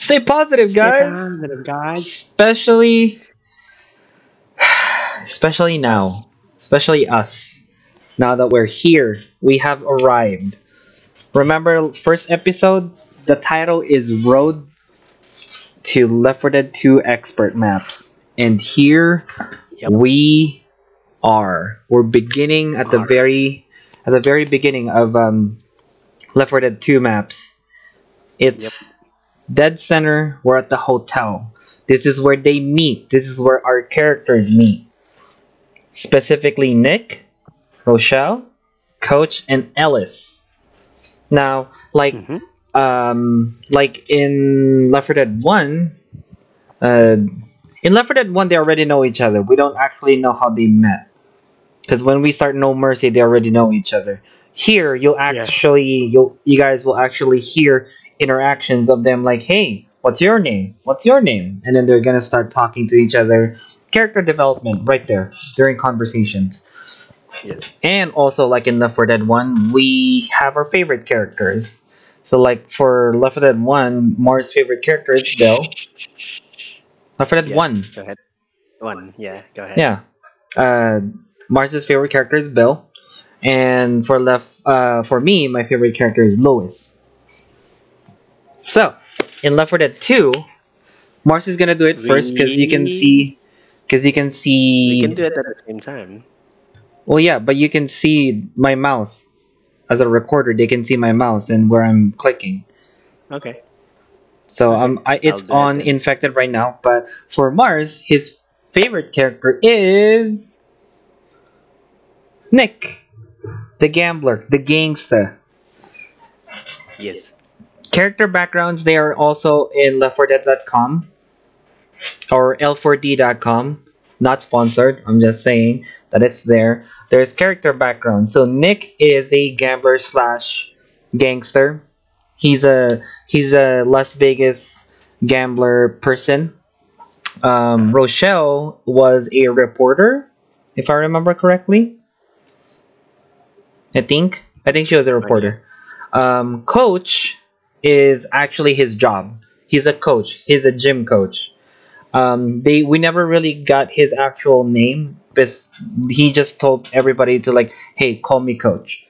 Stay positive, guys. Stay positive, guys. Especially now. Us. Especially us. Now that we're here, we have arrived. Remember, first episode, the title is Road to Left 4 Dead 2 Expert Maps. And here we are. We're beginning at the very beginning of Left 4 Dead 2 maps. It's Dead Center. We're at the hotel. This is where they meet. This is where our characters meet. Specifically Nick, Rochelle, Coach, and Ellis. Now, like in Left 4 Dead 1, in Left 4 Dead 1, they already know each other. We don't actually know how they met. Because when we start No Mercy, they already know each other. Here, you'll actually, you guys will actually hear interactions of them like, hey, what's your name? What's your name? And then they're going to start talking to each other. Character development right there during conversations. Yes. And also, like in Left 4 Dead 1, we have our favorite characters. So, like for Left 4 Dead 1, Mars' favorite character is Bill. Left 4 Dead 1. Go ahead. 1, yeah, go ahead. Yeah. Mars' favorite character is Bill. And for me, my favorite character is Lois. So, in Left 4 Dead 2, Mars is gonna do it first because you can see, we can do it at the same time. Well, yeah, but you can see my mouse as a recorder. They can see my mouse and where I'm clicking. Okay. So it's on infected right now. But for Mars, his favorite character is Nick. The gambler, the gangster. Yes. Character backgrounds, they are also in left4dead.com or l4d.com. Not sponsored, I'm just saying that it's there. There's character background. So Nick is a gambler slash gangster. He's a Las Vegas gambler person. Rochelle was a reporter, if I remember correctly. I think she was a reporter. Coach is actually his job. He's a coach. He's a gym coach. We never really got his actual name. He just told everybody to like, hey, call me Coach.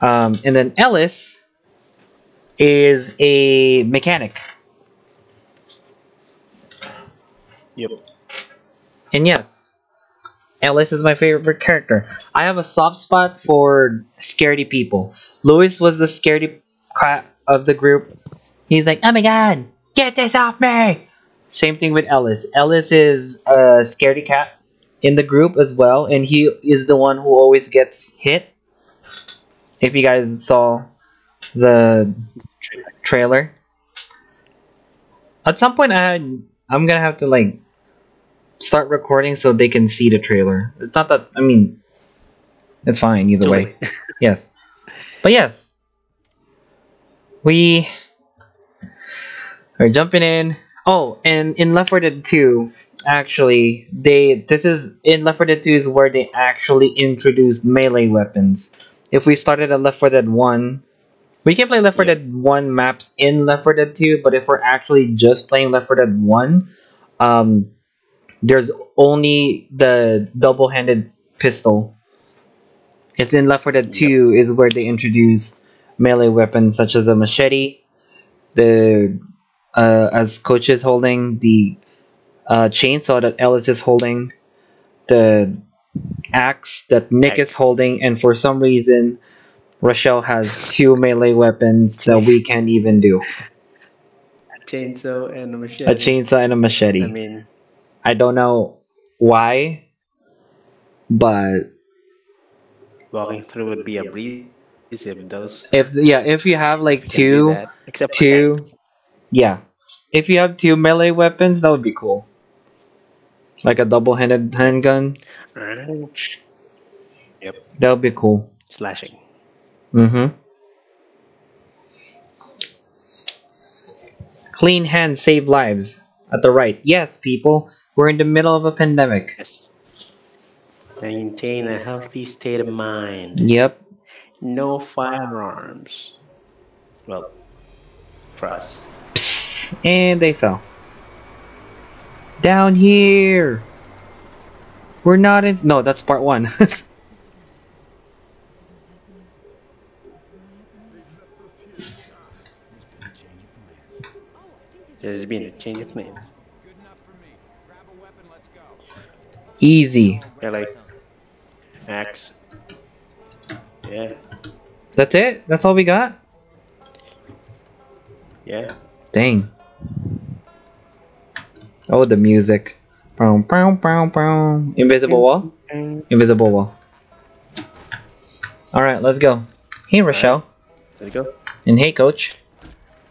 And then Ellis is a mechanic. Yep. And yes, Ellis is my favorite character. I have a soft spot for scaredy people. Lois was the scaredy cat of the group. He's like, oh my god, get this off me! Same thing with Ellis. Ellis is a scaredy cat in the group as well, and he is the one who always gets hit. If you guys saw the trailer, at some point I'm gonna have to like start recording so they can see the trailer. It's not that, I mean, it's fine either way. Yes, but yes, we are jumping in. Oh, and in Left 4 Dead 2, actually, in Left 4 Dead 2 is where they actually introduced melee weapons. If we started at Left 4 Dead 1, we can play Left 4 Dead 1 maps in Left 4 Dead 2, but if we're actually just playing Left 4 Dead 1, there's only the double-handed pistol. It's in Left 4 Dead 2 is where they introduced melee weapons such as a machete, the... as Coach is holding, the chainsaw that Ellis is holding, the axe that Nick is holding, and for some reason, Rochelle has two melee weapons that we can't even do. A chainsaw and a machete. A chainsaw and a machete. I mean, I don't know why, but walking through would be a breeze if those. If you have like if you have two melee weapons, that would be cool. Like a double-handed handgun. Yep. That would be cool. Slashing. Mm-hmm. Clean hands save lives. At the right. Yes, people. We're in the middle of a pandemic. Yes. Maintain a healthy state of mind. Yep. No firearms. Well, for us. and they fell. Down here! We're not in... No, that's part one. There's been a change of plans. Easy. Yeah, like... Axe. Yeah. That's it? That's all we got? Yeah. Dang. Oh, the music. Boom, boom, boom, boom. Invisible wall? Invisible wall. Alright, let's go. Hey, Rochelle. Right. Let's go. And hey, Coach.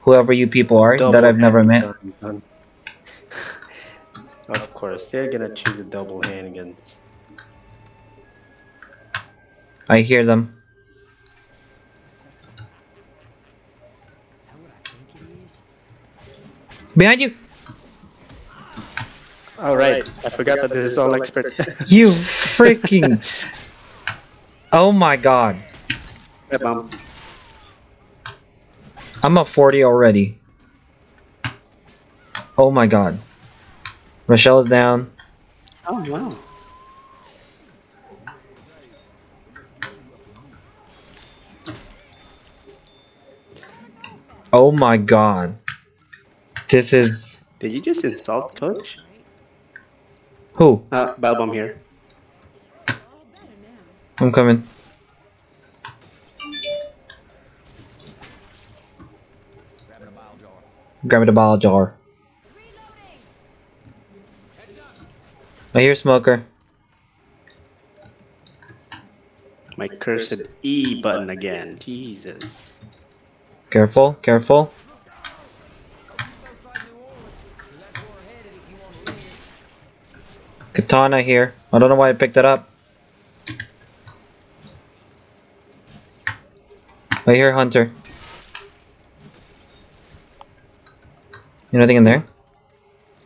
Whoever you people are double that I've never met. Gun. Of course, they're gonna choose a double hand against. I hear them. Behind you! Alright, I forgot that this is all expert. You freaking... Oh my god. I'm a 40 already. Oh my god. Rochelle is down. Oh wow. Oh my god. This is... Did you just insult Coach? Who? Bile Bomb here. I'm coming. Grab the bile jar. I hear Smoker. My cursed E button again. Jesus. Careful, careful. Katana here. I don't know why I picked that up. I hear Hunter. You nothing in there?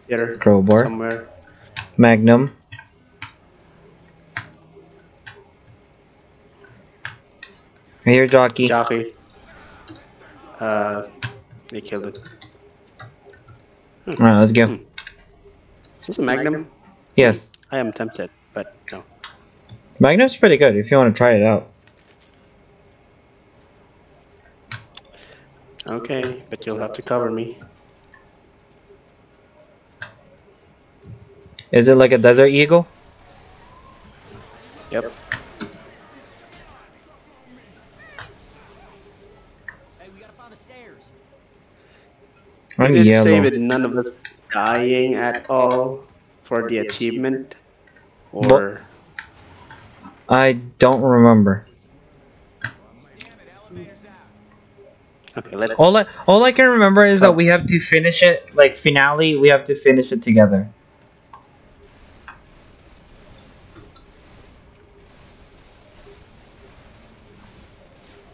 Hitter. Crowbar. Somewhere. Magnum. I hear Jockey. Jockey. They killed it. Alright, let's go. Is this a Magnum? Yes. I am tempted, but no. Magnum's pretty good if you want to try it out. Okay, but you'll have to cover me. Is it like a Desert Eagle? Yep. Hey, we gotta find the stairs. I'm yellow. You didn't say with none of us dying at all. For the achievement, or I don't remember. Okay, let's. All I can remember is that we have to finish it, like finale. We have to finish it together.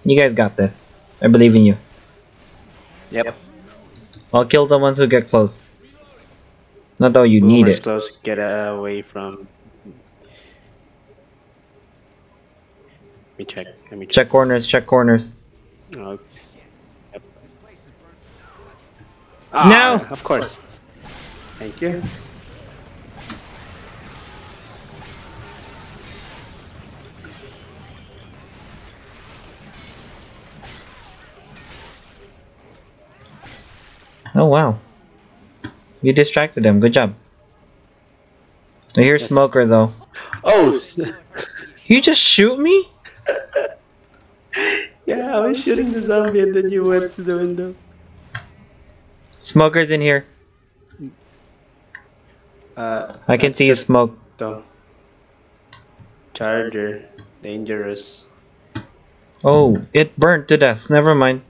You guys got this. I believe in you. Yep. I'll kill the ones who get close. Not though you need it. Close, get away from. Let me check. Check corners. Check corners. Oh. Yep. Ah, no. Of course. Thank you. Oh wow. You distracted him. Good job. I hear Smoker though. Oh! You just shoot me? Yeah, I was shooting the zombie and then you went to the window. Smoker's in here. I can see his smoke. Though. Charger. Dangerous. Oh, it burnt to death. Never mind.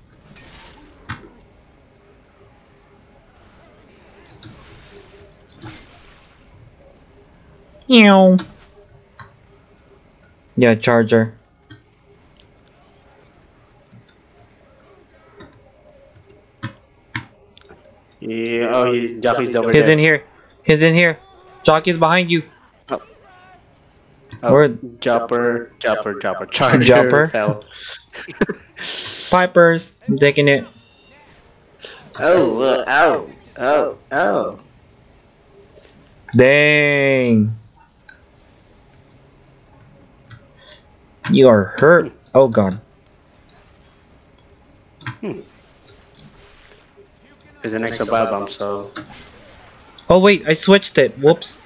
Yeah, Charger. Yeah, oh, Jockey's over there. He's in here. He's in here. Jockey's behind you. Oh. Oh. Or Jopper, Charger. Fell. Pipers, I'm taking it. Oh, ow. Oh, oh. Dang. You are hurt. Oh, God. Hmm. There's an extra Bile Bomb, so... Oh, wait, I switched it. Whoops.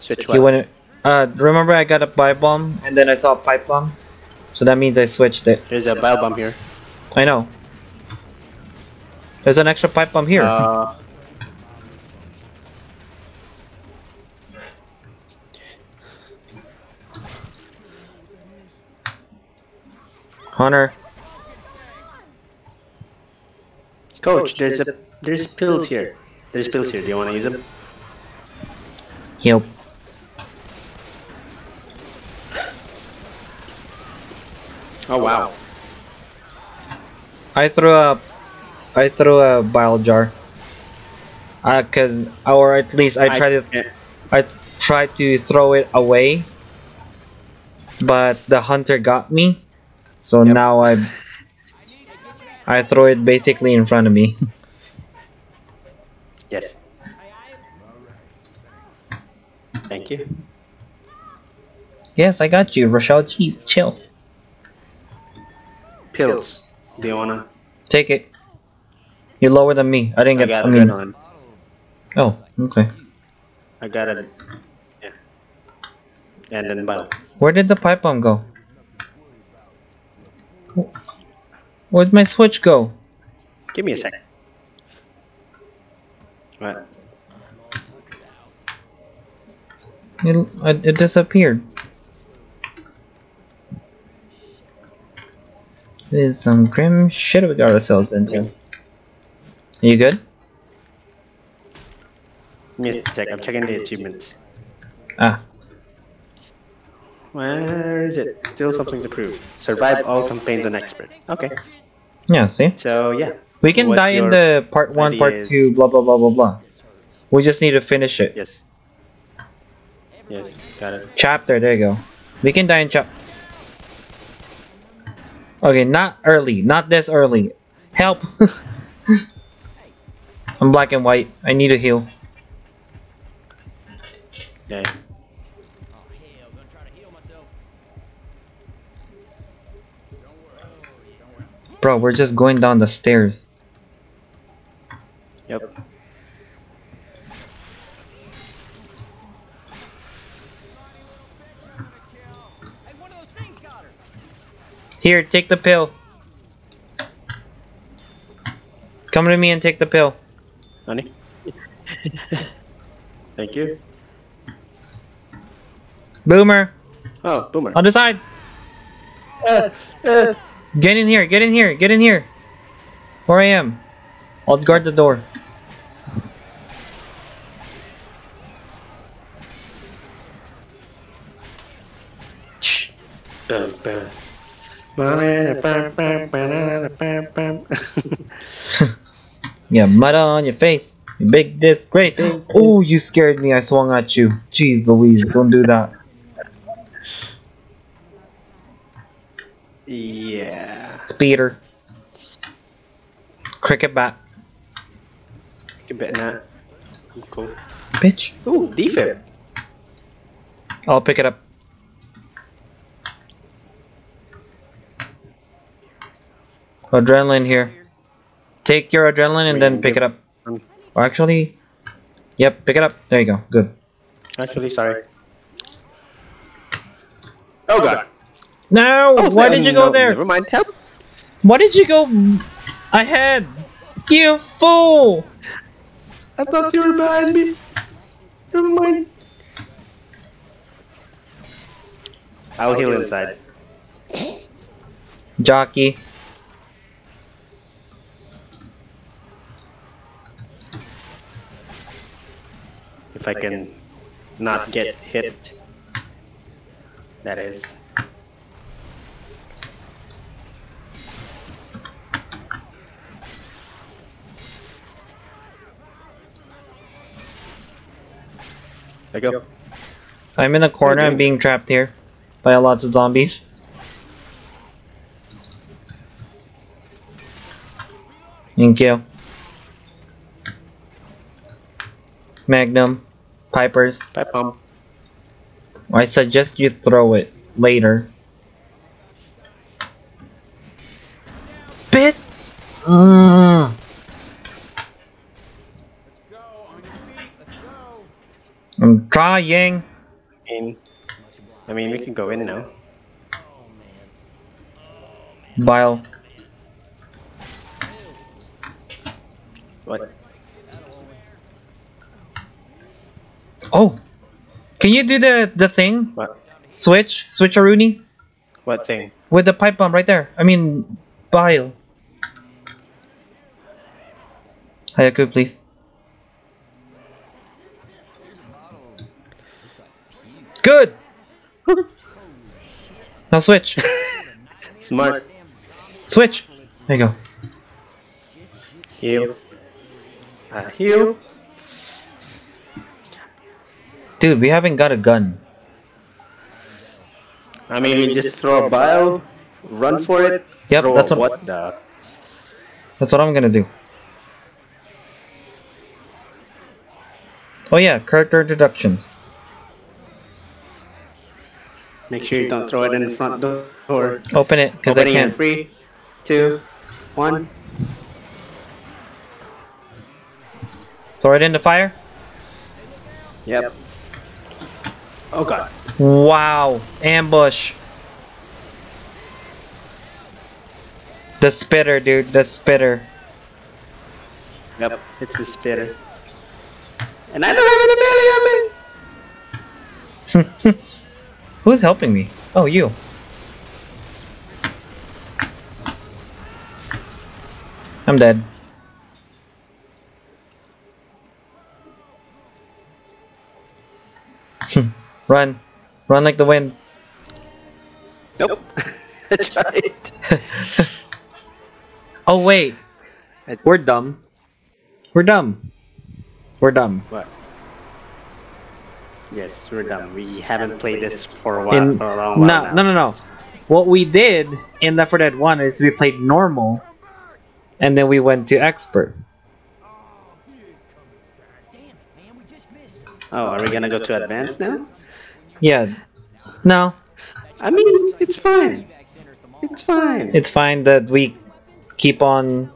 Switch what? Remember I got a Bile Bomb, and then I saw a Pipe Bomb? So that means I switched it. There's a Bile Bomb here. I know. There's an extra Pipe Bomb here. Hunter. Coach, there's pills here. There's pills here. Do you want to use them? Yep. Oh wow. I threw a bile jar. Or at least I tried to throw it away. But the hunter got me. So yep. Now I throw it basically in front of me. Yes. Thank you. Yes, I got you, Rochelle. Jeez, chill. Pills. Do you wanna take it? You're lower than me. I didn't get. I mean, on. Oh, okay. I got it. Yeah. And then bile. Where did the pipe bomb go? Where'd my switch go? Give me a second. Right. It disappeared. This is some grim shit we got ourselves into. Are you good? Yeah, check. I'm checking the achievements. Ah. Where is it? Still something to prove. Survive all campaigns on expert. Okay. Yeah, see? So, yeah. We can die in the part 1, part 2, blah, blah, blah, blah, blah. We just need to finish it. Yes. Yes, got it. Chapter, there you go. We can die in chapter. Okay, not early. Not this early. Help! I'm black and white. I need a heal. Okay. Bro, we're just going down the stairs. Yep. Here, take the pill. Come to me and take the pill. Honey? Thank you. Boomer! Oh, Boomer. On the side! Get in here, get in here, get in here! Where I am. I'll guard the door. Yeah, mud on your face. You big disgrace. Oh, you scared me. I swung at you. Jeez Louise, don't do that. Yeah. Speeder. Cricket bat. Cricket bat. I'm cool. Bitch. Ooh, defib. I'll pick it up. Adrenaline here. Take your adrenaline and then pick it up. Or actually, yep, pick it up. There you go. Good. Actually, sorry. Oh god. No! Oh, why did you go there? Never mind. Help! Why did you go ahead? You fool! I thought you were behind me. Never mind. I'll heal inside. Jockey. If I can not get hit, that is. I go. I'm in a corner. I'm being trapped here by lots of zombies. Thank you. Magnum, Pipers. Pipe bomb. I suggest you throw it later. Bit. Let's go on your feet. Let's go. I'm trying. I mean, we can go in now. Bile. What? Oh, can you do the thing? What? Switcheroonie? What thing? With the pipe bomb right there. I mean, Bile. Hayaku, please. Good. Now switch. Smart. Switch. There you go. Heal. Heal. Dude, we haven't got a gun. I mean, we just throw a Bile, run for it. Yep, that's what the. That's what I'm gonna do. Oh yeah, character deductions. Make sure you don't throw it in the front door. Open it, because I can't. 3, 2, 1. Throw it in the fire. Yep. Oh god. Wow. Ambush. The spitter, dude. The spitter. Yep. It's the spitter. And I don't have any melee on me! Who's helping me? Oh, you. I'm dead. Run. Run like the wind. Nope. I tried. Oh, wait. We're dumb. We're dumb. We're dumb. What? Yes, we're dumb. We haven't played this for a while. For a long while now. No. What we did in Left 4 Dead 1 is we played normal, and then we went to expert. Oh, are we gonna go to advanced now? Yeah. No. I mean, it's fine. It's fine. It's fine that we keep on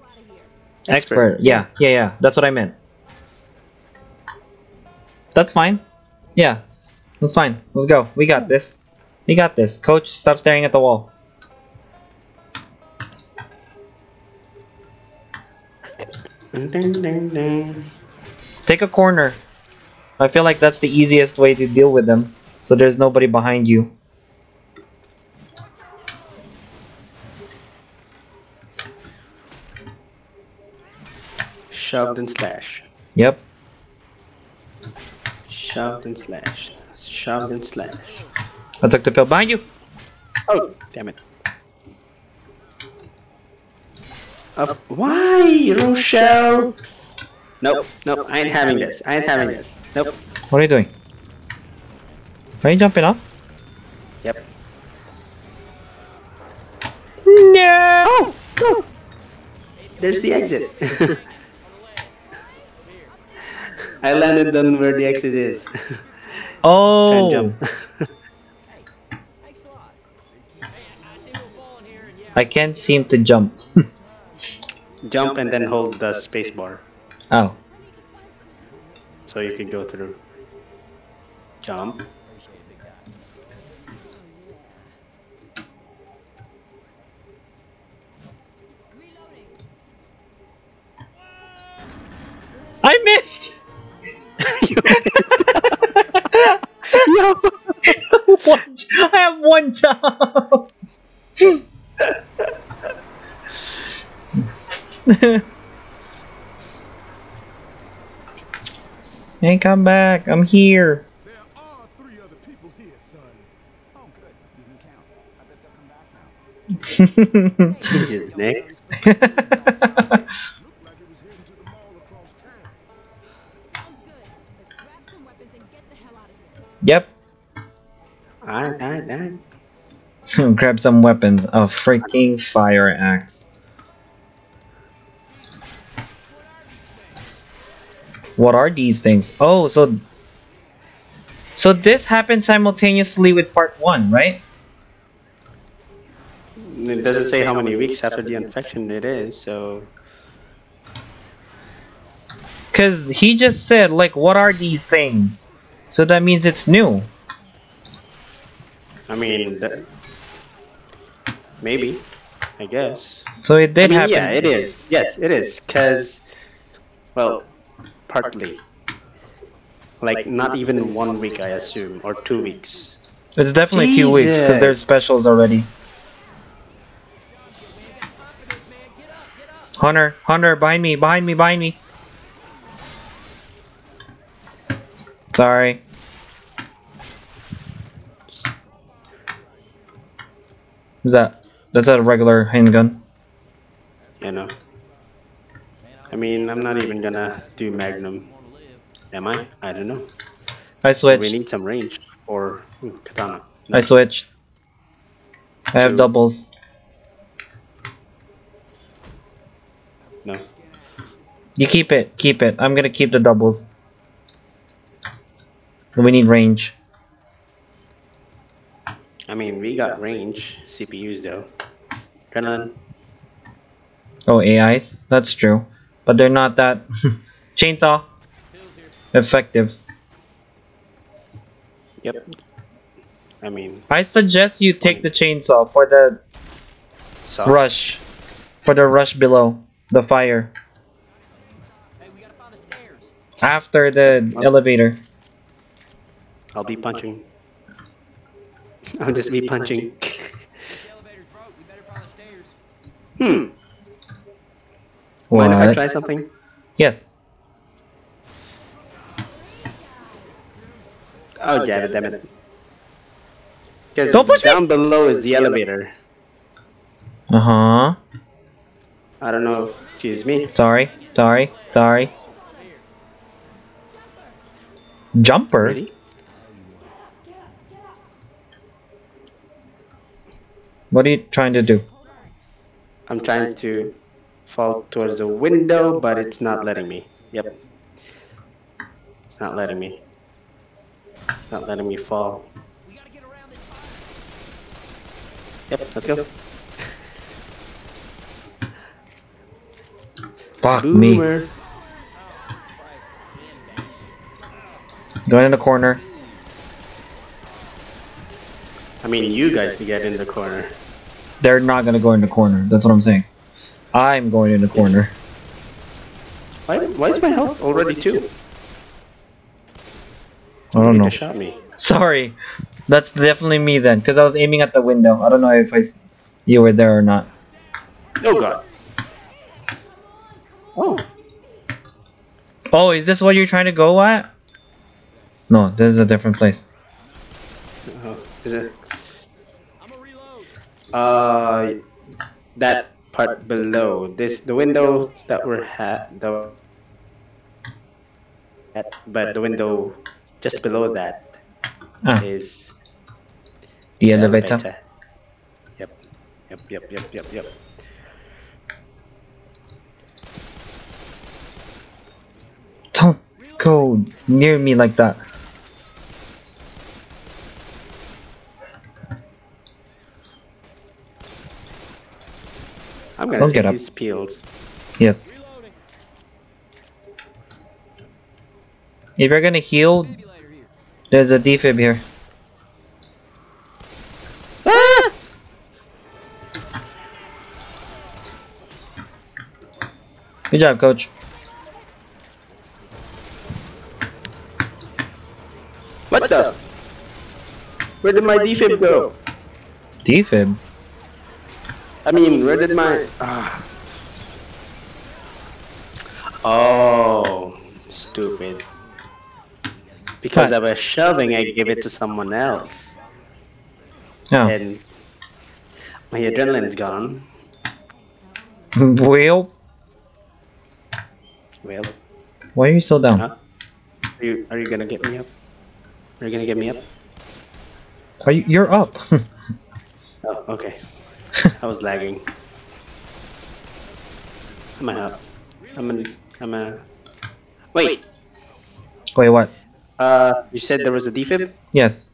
expert. Yeah. That's what I meant. That's fine. Yeah, that's fine. Let's go. We got this. We got this. Coach, stop staring at the wall. Take a corner. I feel like that's the easiest way to deal with them. So there's nobody behind you. Shoved and slashed. Yep. Shoved and slashed. Shoved and slashed. I took the pill behind you. Oh, damn it. Why, Rochelle? Nope. I ain't having this. Nope. What are you doing? Are you jumping off? Yep. No! Oh, no! There's the exit. I landed on where the exit is. Oh! Jump. I can't seem to jump. Jump and then hold the space bar. Oh. So you can go through. Jump. I missed! I have one job. Hey, come back. I'm here. There are 3 other people here, son. Oh, good. You can count. I bet they'll come back now. Jesus, Nick. Yep. I grab some weapons. A freaking fire axe. What are these things? Oh, so this happened simultaneously with part 1, right? It doesn't say how many weeks after the infection it is, so... Because he just said, like, what are these things? So that means it's new. I mean, maybe, I guess. So it did happen. Yeah, it is. Yes, it is. Because, well, partly. Like, not even in 1 week, I assume, or 2 weeks. It's definitely 2 weeks, because there's specials already. Hunter, Hunter, behind me, behind me, behind me. Sorry. What's that? That's a regular handgun. Yeah, no. I mean, I'm not even gonna do Magnum. Am I? I don't know. I switched. We need some range. Or Katana. No. I switched. I have doubles. No. You keep it. Keep it. I'm gonna keep the doubles. We need range. I mean, we got range CPUs though. Turn on. Oh, AIs? That's true. But they're not that chainsaw effective. Yep. I mean, I suggest you take the chainsaw for the rush. For the rush below the fire. Hey, we gotta find the stairs. After the elevator. I'll be punching. I'll just be punching. Mind if I try something? Yes. Oh, damn it, damn it. Because down below is the elevator. Uh-huh. I don't know. Excuse me. Sorry, sorry, sorry. Jumper? Ready? What are you trying to do? I'm trying to fall towards the window, but it's not letting me. Yep. It's not letting me. Not letting me fall. Yep, let's go. Fuck me. Going in the corner. I mean, you guys to get in the corner. They're not gonna go in the corner. That's what I'm saying. I'm going in the corner. Why is my health already 2? I don't know. Shot me. Sorry, that's definitely me then, because I was aiming at the window. I don't know if you were there or not. Oh god. Oh. Oh, is this what you're trying to go at? No, this is a different place. Oh, is it? That part below this, the window that we're at, but the window just below that is the elevator. Yep, yep, yep, yep, yep, yep. Don't go near me like that. I'm gonna get these pills. Yes. If you're gonna heal, there's a defib here. Ah! Good job, Coach. What the? Where did my defib go? Defib? I mean, where did my... Oh, stupid. Because I was shoving, I gave it to someone else. Oh. And my adrenaline's gone. Well. Why are you still down? Huh? Are you gonna get me up? Are you gonna get me up? You're up. Oh, okay. I was lagging. I'm up. Wait. Wait, what? You said there was a defib? Yes.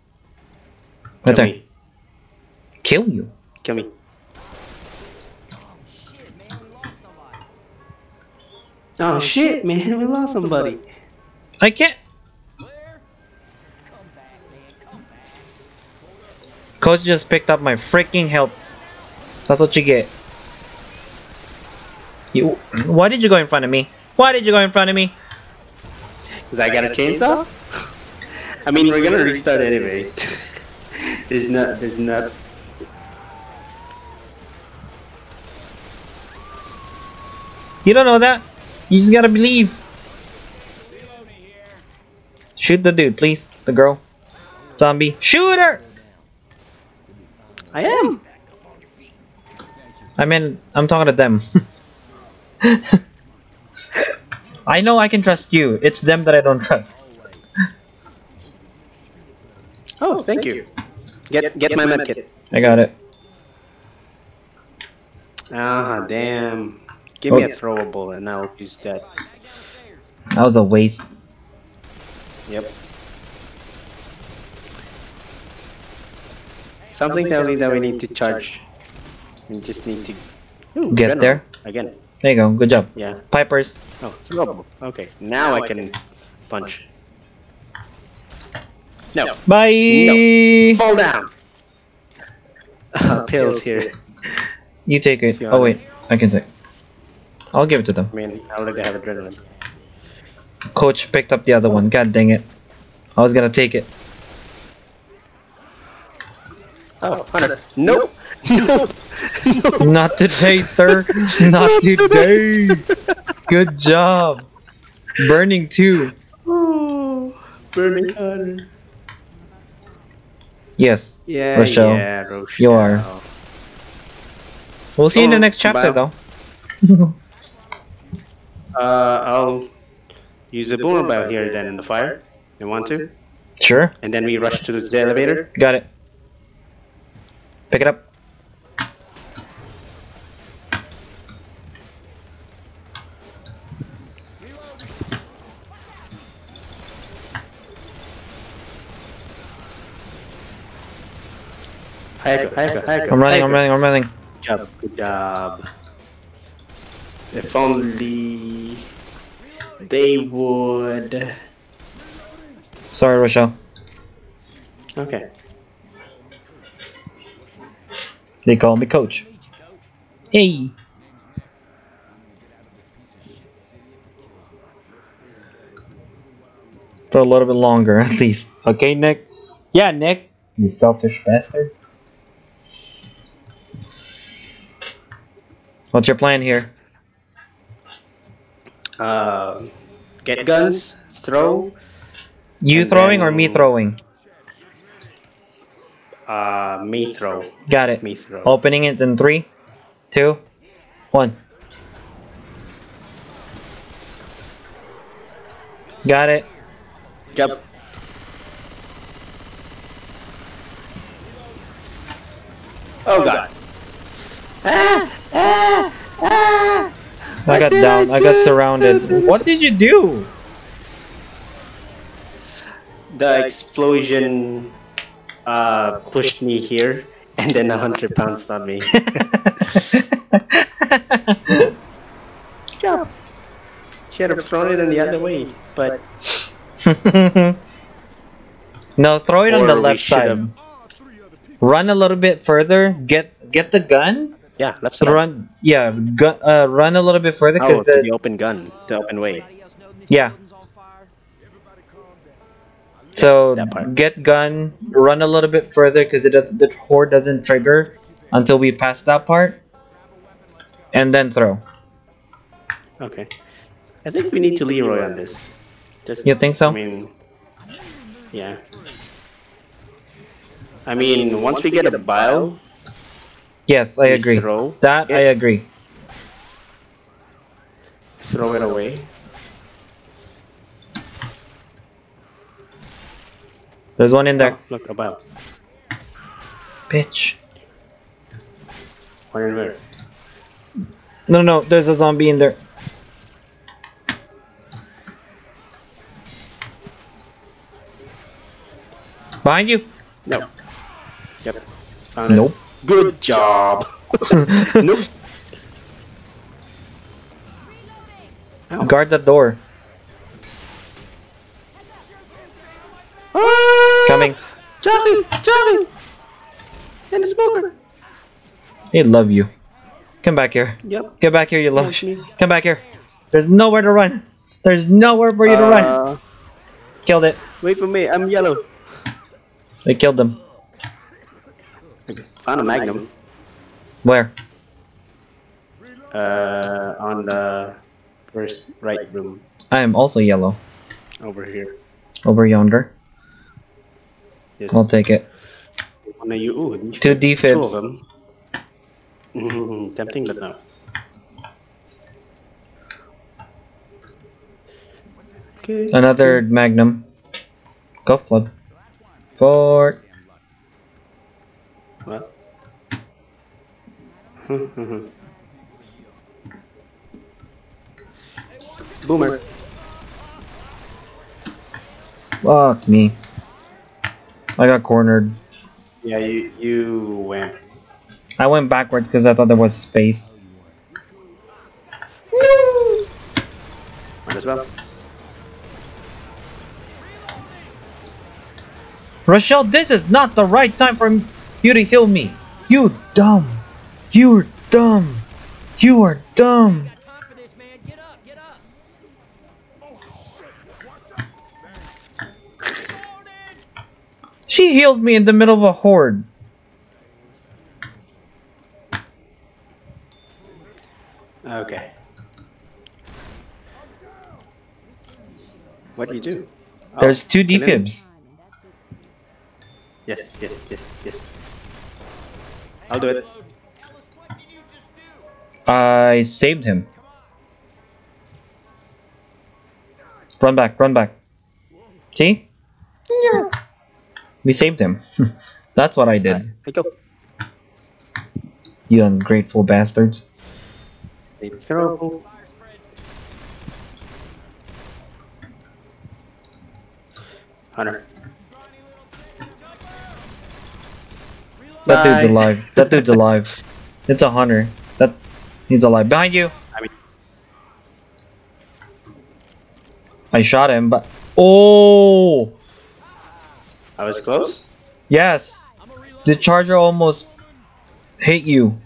Right there. Kill you. Kill me. Oh shit, man, we lost somebody. I can't. Coach just picked up my freaking health. That's what you get. You. Why did you go in front of me? Why did you go in front of me? Cause I got a chainsaw. I mean, we're gonna restart anyway. There's not. You don't know that. You just gotta believe. Shoot the dude, please. The girl. Zombie. Shoot her! I am. I mean, I'm talking to them. I know I can trust you. It's them that I don't trust. Oh, thank you. Get my medkit. I got it. Ah, damn. Give me a throwable and I'll use that. That was a waste. Yep. Something tells me that we need to charge. We just need to get there again. There you go. Good job. Yeah. Pipers. Oh, throwable. Okay. Now I can punch. No. Bye. No. Fall down. Pills here. You take it. Oh wait, I can take. I'll give it to them. I mean, I would like to have adrenaline. Coach picked up the other one. God dang it. I was gonna take it. Oh, 100. Nope. Nope. Nope. Not today, sir. Not today. Good job. Burning 2. Oh, burning 100. Yes. Yeah, Rochelle. Yeah, Rochelle. You are. We'll see you in the next chapter, though. I'll use the boomer bell here then in the fire. You want to? Sure. And then we rush to the elevator. Got it. Pick it up. Hayako. I'm running. Good job. If only they would. Sorry, Rochelle. Okay. They call me Coach. Hey. For a little bit longer, at least. Okay, Nick. Yeah, Nick. You selfish bastard. What's your plan here? Get guns, throw. You throwing or me throwing? Me throw. Got it. Me throw. Opening it in 3, 2, 1. Got it. Jump. Oh god. Ah! I got down. I got surrounded. What did you do? The explosion pushed me here, and then 100 pounds on me. Good job. Should have thrown it in the other way, but no, throw it on the left side. Run a little bit further. Get the gun. Yeah, left side. Run, yeah, run a little bit further because the open gun, the open way. Yeah. So get gun, run a little bit further because it does. The horde doesn't trigger until we pass that part, and then throw. Okay, I think we need to Leroy on this. Just, you think so? I mean, yeah. I mean, once we get a bile. Yes, I agree. That, I agree. Throw it away. There's one in there. Oh, look, about. Bitch. Where and where? No, there's a zombie in there. Behind you? No. Yep. Found it. Nope. Good job. Nope. Ow. Guard that door. Ah! Coming. Jogging! Jogging! And a smoker! They love you. Come back here. Yep. Get back here, you love me. Come back here. There's nowhere to run. There's nowhere for you to run. Killed it. Wait for me. I'm yellow. They killed them. Found a magnum. Where? On the first right room. I am also yellow. Over here. Over yonder. Yes. I'll take it. One of you. Ooh, 2 D-fibs. Two of them. Tempting, but no. Okay. Another magnum. Golf club. Fort. What? Boomer. Fuck me. I got cornered. Yeah, you went. I went backwards because I thought there was space. Woo! Might as well. Rochelle, this is not the right time for you to heal me. You dumb. You're dumb. You are dumb. She healed me in the middle of a horde. Okay. What do you do? There's 2 D-fibs. Yes, yes, yes, yes. I'll do it. I saved him. Run back, run back. See? Yeah. We saved him. That's what I did. Right, you ungrateful bastards. It's terrible. Hunter. That dude's alive. That dude's alive. It's a hunter. That he's alive. Behind you. I shot him, but oh, I was close. Yes, the charger almost hit you.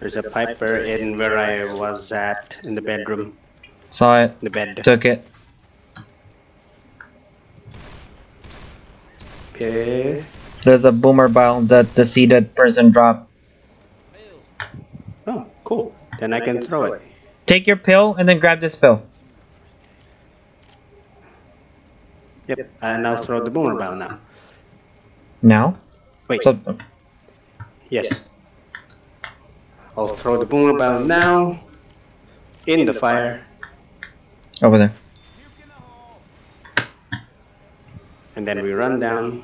There's a piper in where I was at in the bedroom. Saw it. The bed. Took it. Okay. There's a boomer bile that the seated person dropped. Oh, cool. Then I can throw it. Take your pill and then grab this pill. Yep, and I'll throw the boomer bile now. Now? Wait. So, yes. I'll throw the boomer bile now. In the fire. Over there. And then we run down.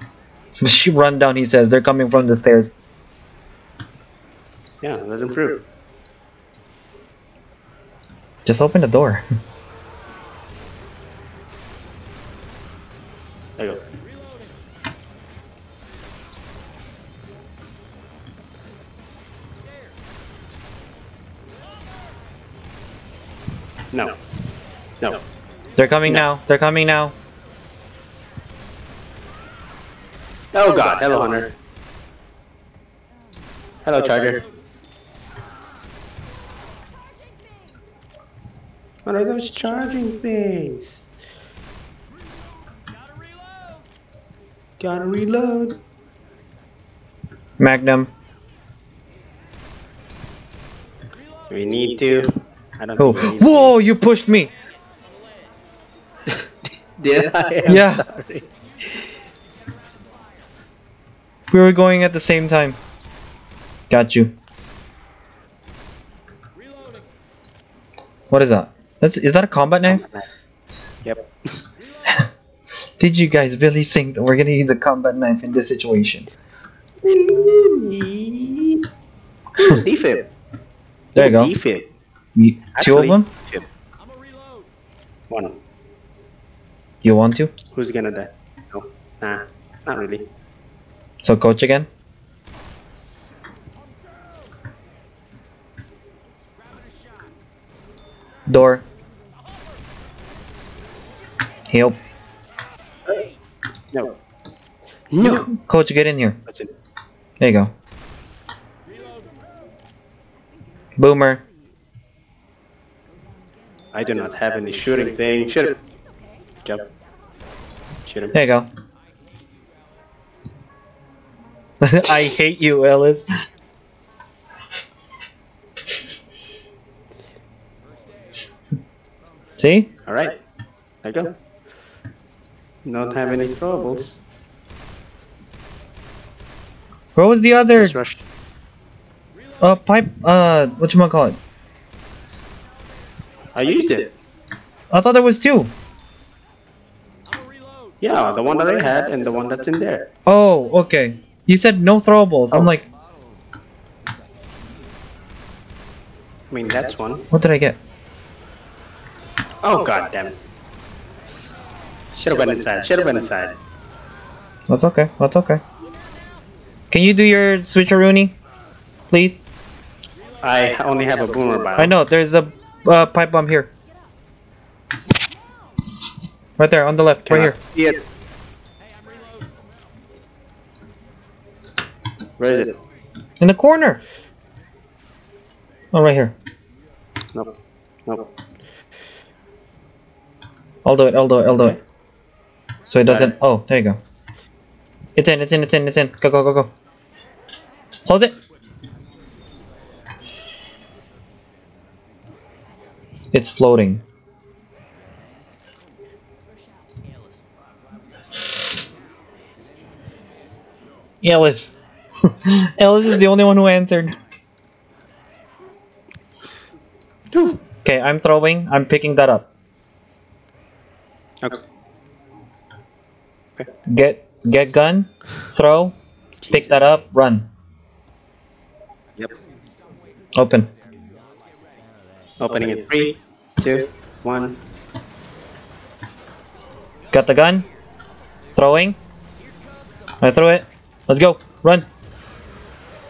She run down, he says. They're coming from the stairs. Yeah, let them through. Just open the door. There you go. No. No. They're coming now. They're coming now. Oh god, hello hunter. Hello charger. What are those charging things? Gotta reload. Magnum. We need to. I don't know. Oh. Whoa, you pushed me! Did I? I'm yeah. Sorry. We were going at the same time. Got you. What is that? Is that a combat knife? Yep. Did you guys really think that we're gonna use a combat knife in this situation? D-fib. There you go. D-fib. Two of them? Why not? You want to? Who's gonna die? No. Nah, not really. So coach again? Door. Help. No. No! Coach, get in here. That's it. There you go. Boomer. I do not have any shooting thing. Shoot him. Jump. Shoot him. There you go. I hate you, Ellis. See? Alright. There you go. Not have any troubles. Where was the other? Pipe. Whatchamacallit? I used it. I thought there was two. Yeah, the one that I had and the one that's in there. Oh, okay. You said no throwables. Oh. I'm like. I mean, that's one. What did I get? Oh, god damn it. Should've went inside. Should've went inside. That's okay. That's okay. Can you do your switcheroony, please? I only have a boomer bomb. I know. There's a pipe bomb here. Right there, on the left. Right here. It. Where is it? In the corner. Oh, right here. Nope. Nope. I'll do it. I'll do it. I'll do it. So it doesn't. Oh, there you go. It's in. It's in. It's in. It's in. Go, go, go, go. Close it. It's floating. Ellis. Ellis is the only one who answered. Okay, I'm throwing. I'm picking that up. Okay. Okay. Get gun. Throw. Jesus. Pick that up. Run. Yep. Open. Opening in 3, 2, 1. Got the gun. Throwing. I threw it. Let's go. Run.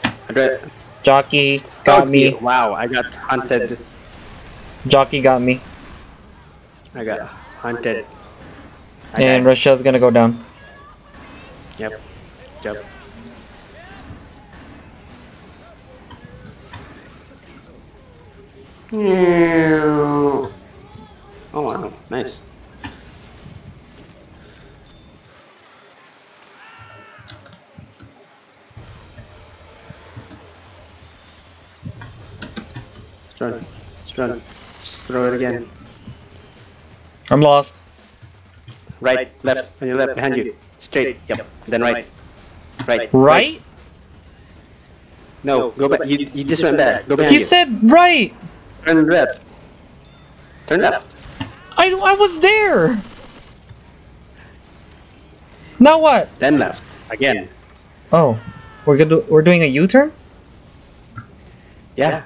I got it. Jockey got me. Wow, I got hunted. Jockey got me. I got hunted. And Rochelle's gonna go down. Yep. Yep. Oh wow, nice. Just run. Just throw it again. I'm lost. Right, left, on your left, behind you. Straight, yep, then right. Right? No, go back. You just went back. Go behind you. He said right! Turn left. Turn left. I was there. Now what? Then left again. Oh, we're doing a U-turn. Yeah.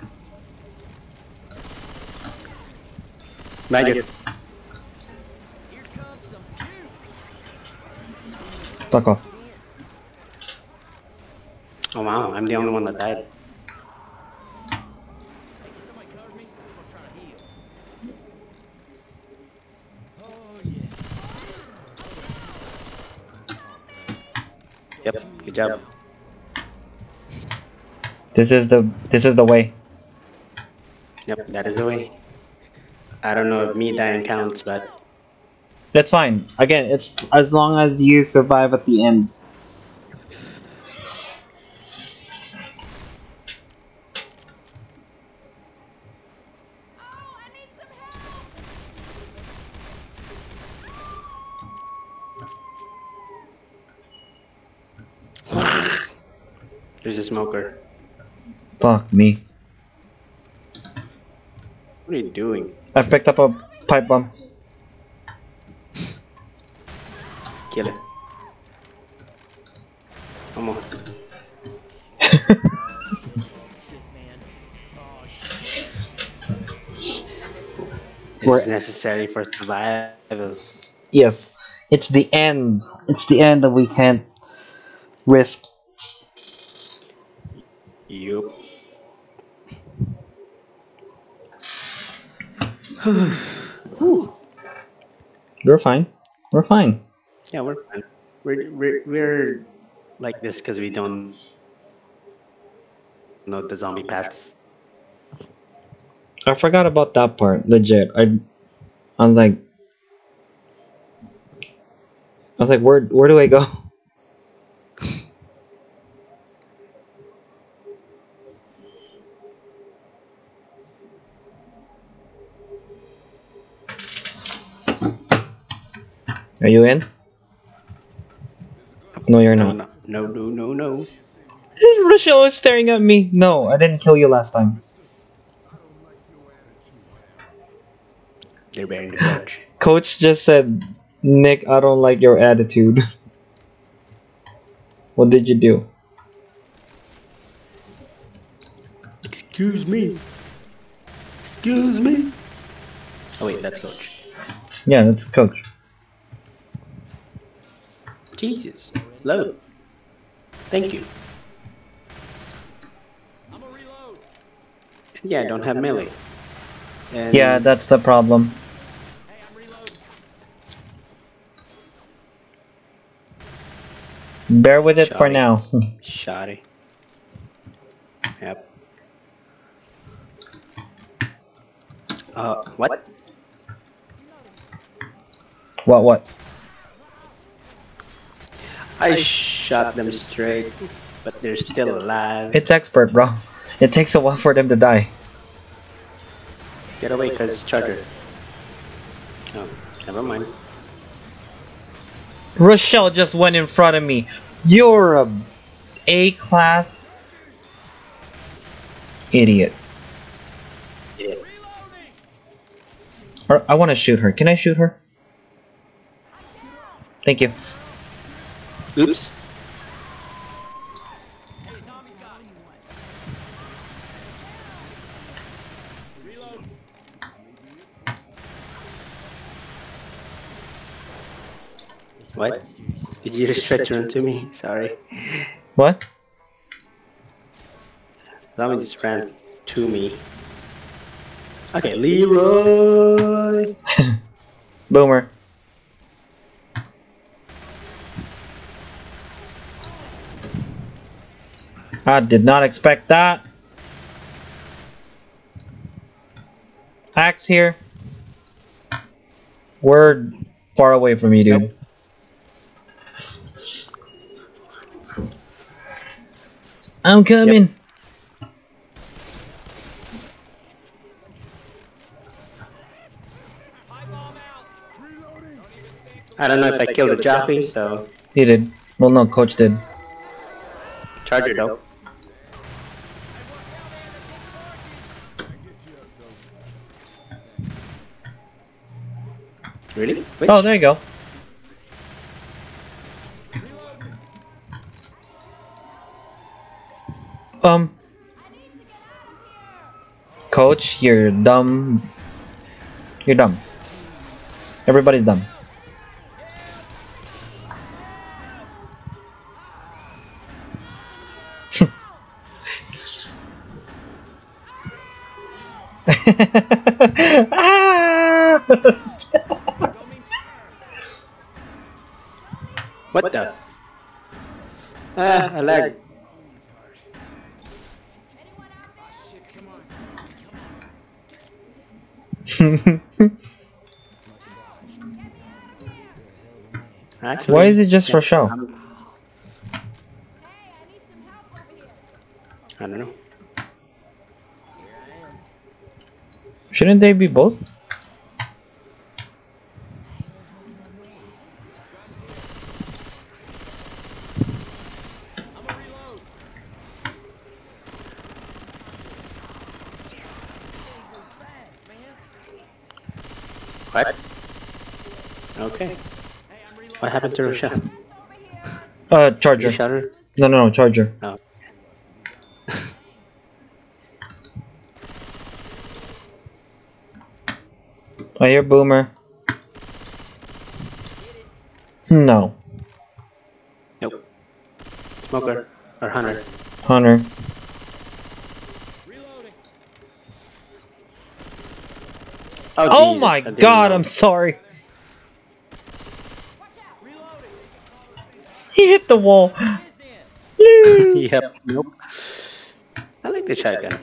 Maggot. Fuck off. Oh wow! I'm the only one that died. Yep, good job. This is the way. Yep, that is the way. I don't know if me dying counts, but that's fine. Again, it's as long as you survive at the end. There's a smoker. Fuck me. What are you doing? I picked up a pipe bomb. Kill it. Come on. It's necessary for survival. Yes, it's the end. It's the end that we can't risk. Yup. We're fine. We're fine. Yeah, we're fine. We're like this because we don't know the zombie paths. I forgot about that part. Legit, I was like, where do I go? Are you in? No, you're not. No. Rochelle is staring at me. No, I didn't kill you last time. They're bearing the grudge. Coach just said, Nick, I don't like your attitude. What did you do? Excuse me. Excuse me. Oh wait, that's Coach. Yeah, that's Coach. Jesus. Load. Thank you. I'm a reload. Yeah, I don't have melee. And yeah, that's the problem. Hey, I'm reload. Bear with it for now. Shoddy. Yep. What? What? I shot them straight, but they're still alive. It's expert, bro. It takes a while for them to die. Get away, cause charger. Oh, never mind. Rochelle just went in front of me. You're a A-class idiot. Yeah. I want to shoot her. Can I shoot her? Thank you. Oops. What? Did you just stretch onto me? Sorry. What? Zombie just ran to me. Okay, Leroy. Boomer. I did not expect that. Axe here. We're far away from you, dude. Nope. I'm coming. Yep. I don't know if I killed a Joffy, so... You did. Well, no, Coach did. Charger, though. Really? Which? Oh, there you go. Coach, you're dumb. You're dumb. Everybody's dumb. What the? I lagged. Actually, why is it just for show? I don't know. Shouldn't they be both? What? Okay. What happened to Rochelle? Charger. Shutter? No, charger. Oh. Oh, you're a boomer. No. Nope. Smoker. Or hunter. Hunter. Oh Jesus, my god, I'm sorry. He hit the wall. Yep. Nope. I like the shotgun.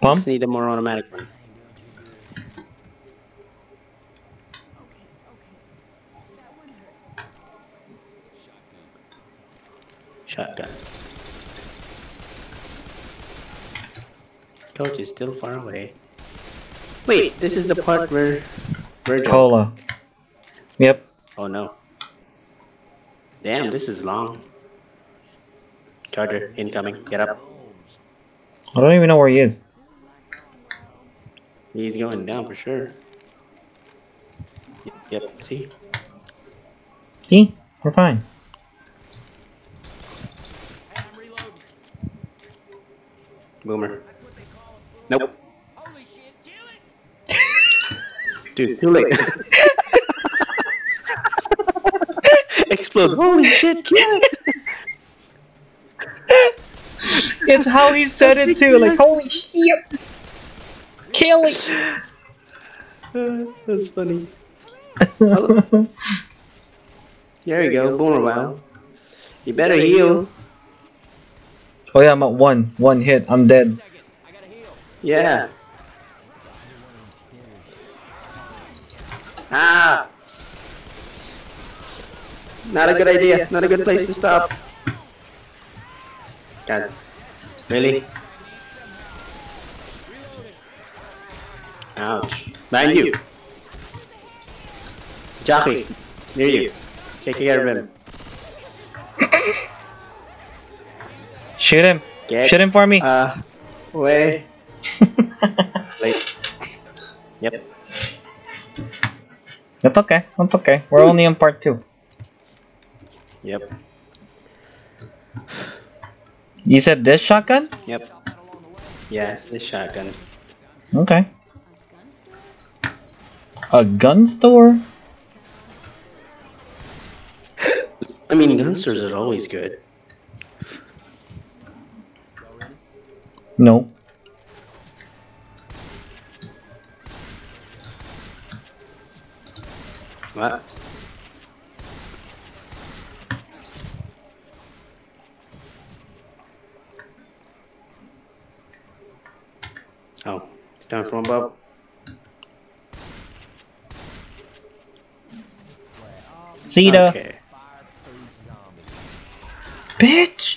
Pump? Just need a more automatic one. Shotgun. Coach is still far away. Wait, this is the part where... Cola. Yep. Oh no. Damn, this is long. Charger, incoming, get up. I don't even know where he is. He's going down for sure. Yep, see? See? We're fine. Boomer. Nope. Holy shit, dude, too late. Explode. Holy shit, kill it. It's how he said it too, like, holy shit. Kill it. That's funny. There you go, boomer wow. You better heal. Oh yeah, I'm at one hit, I'm dead. Yeah. Ah! Not a good idea, not a good place to stop. God. Really? Ouch. Mind you! Jockey, near you. Take care of him. Shoot him! Get, shoot him for me! Way. Late. Yep. That's okay. That's okay. We're only on part 2. Yep. You said this shotgun? Yep. Yeah, this shotgun. Okay. A gun store? I mean, gun stores are always good. No. What? Oh, it's time for one, Bob. Zeta. Okay. Bitch.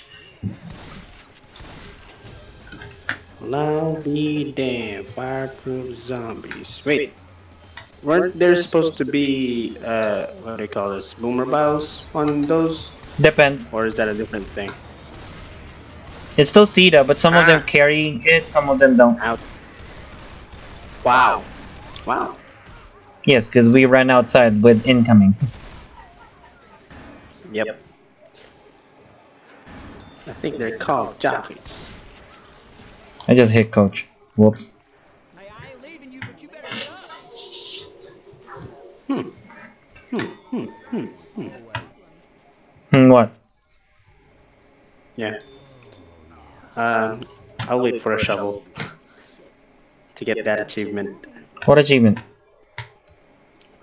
Allow me damn fireproof zombies. Wait, weren't there supposed to be what do you call this, boomer bows on those? Depends. Or is that a different thing? It's still Ceda, but some of them carry it, some of them don't. Out. Wow. Wow. Yes, because we ran outside with incoming. Yep. I think they're called jockeys. I just hit Coach. Whoops. Hey, I ain't leaving you, but you better get up. What? Yeah. I'll wait for a shovel to get that achievement. What achievement?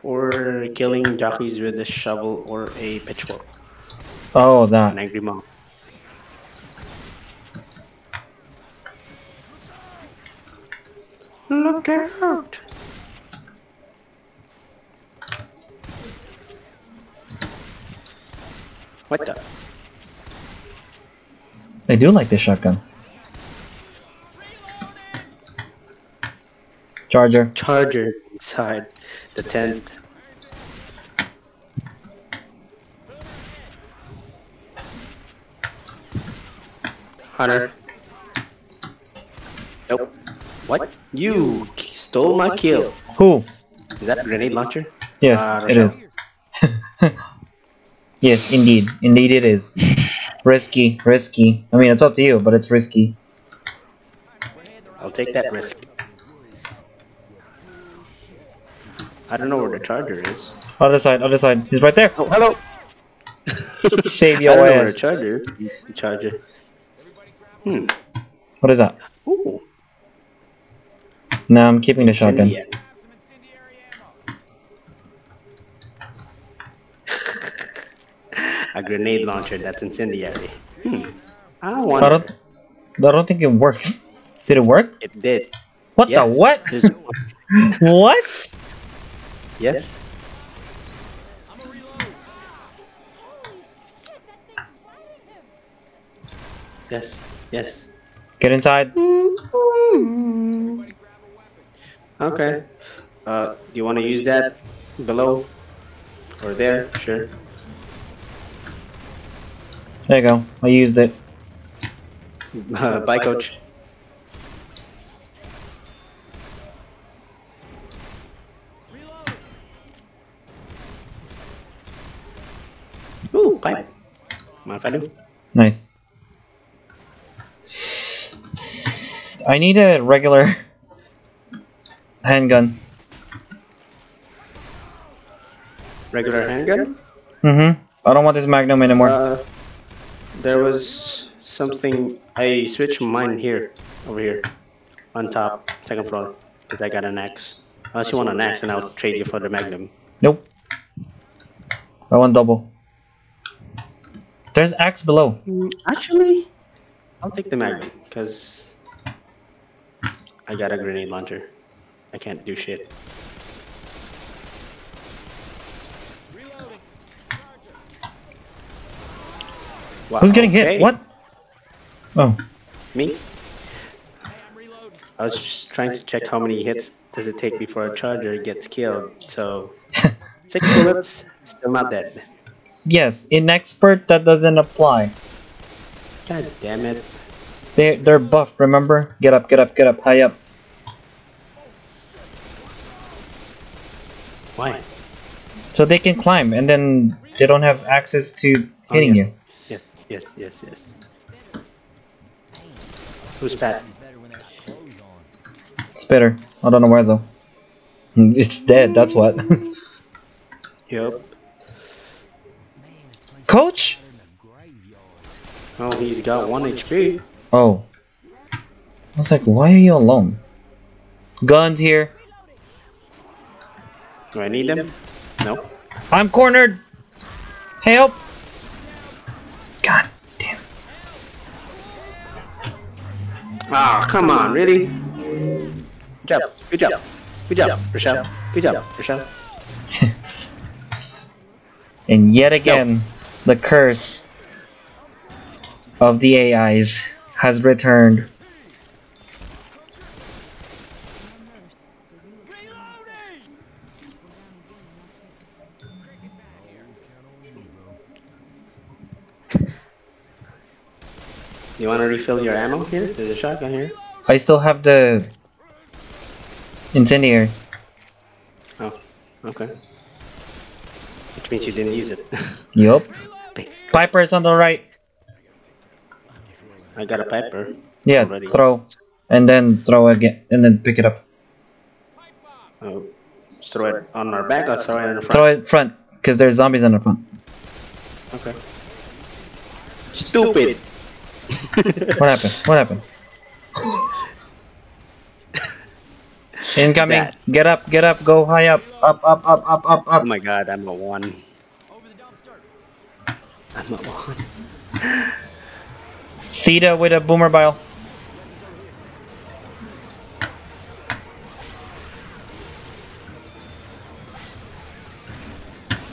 For killing jockeys with a shovel or a pitchfork. Oh, that. An angry mom. Look out! What the? I do like this shotgun. Charger. Charger inside the tent. Hunter. Nope. What? You stole my kill. Who? Is that a grenade launcher? Yes, it is. Yes, indeed. Indeed it is. Risky. Risky. I mean, it's up to you, but it's risky. I'll take that risk. I don't know where the charger is. Other side, he's right there! Oh, hello! Save your ass. I don't know where the charger is. Charger. Hmm. What is that? Ooh. Nah, I'm keeping the shotgun. A grenade launcher that's incendiary. Hmm. I want it. I don't think it works. Did it work? It did. What the what? What? Yes. Yes. Yes. Get inside. Mm-hmm. Okay. You want to use that below or there? Sure. There you go. I used it. Bye, Coach. Ooh, pipe. Mind if I do? Nice. I need a regular handgun. Regular handgun? Mm-hmm. I don't want this Magnum anymore. There was something. I switched mine here, over here, on top, second floor, because I got an axe. Unless you want an axe, and I'll trade you for the Magnum. Nope. I want double. There's axe below. Actually, I'll take the Magnum, because I got a grenade launcher. I can't do shit. Wow, who's getting hit? What? Oh. Me? I was just trying to check how many hits does it take before a charger gets killed, so... 6 bullets, still not dead. Yes, in expert that doesn't apply. God damn it. They're buffed, remember? Get up, get up, get up, high up. Why? So they can climb and then they don't have access to hitting you. Yes, yes, yes. Who's Pat? Spitter. I don't know where though. It's dead, that's what. Yep. Coach? Oh, he's got 1 HP. Oh. I was like, why are you alone? Guns here. Do I need them? No. I'm cornered! Help! God damn. Ah, oh, come on, really? Good job, good job, good job, Rochelle. Good job, Rochelle. And yet again, the curse of the AIs has returned. You want to refill your ammo here? There's a shotgun here. I still have the incendiary. Oh, okay. Which means you didn't use it. Yup. Piper's on the right. I got a Piper. Yeah, already. Throw. And then throw again. And then pick it up. Oh, throw it on our back or throw it in the front? Throw it front. Because there's zombies in the front. Okay. Stupid! What happened? What happened? Incoming! That. Get up, go high up, up, up, up, up, up, up. Oh my god, I'm a 1. I'm a 1. Cedar with a boomer bile.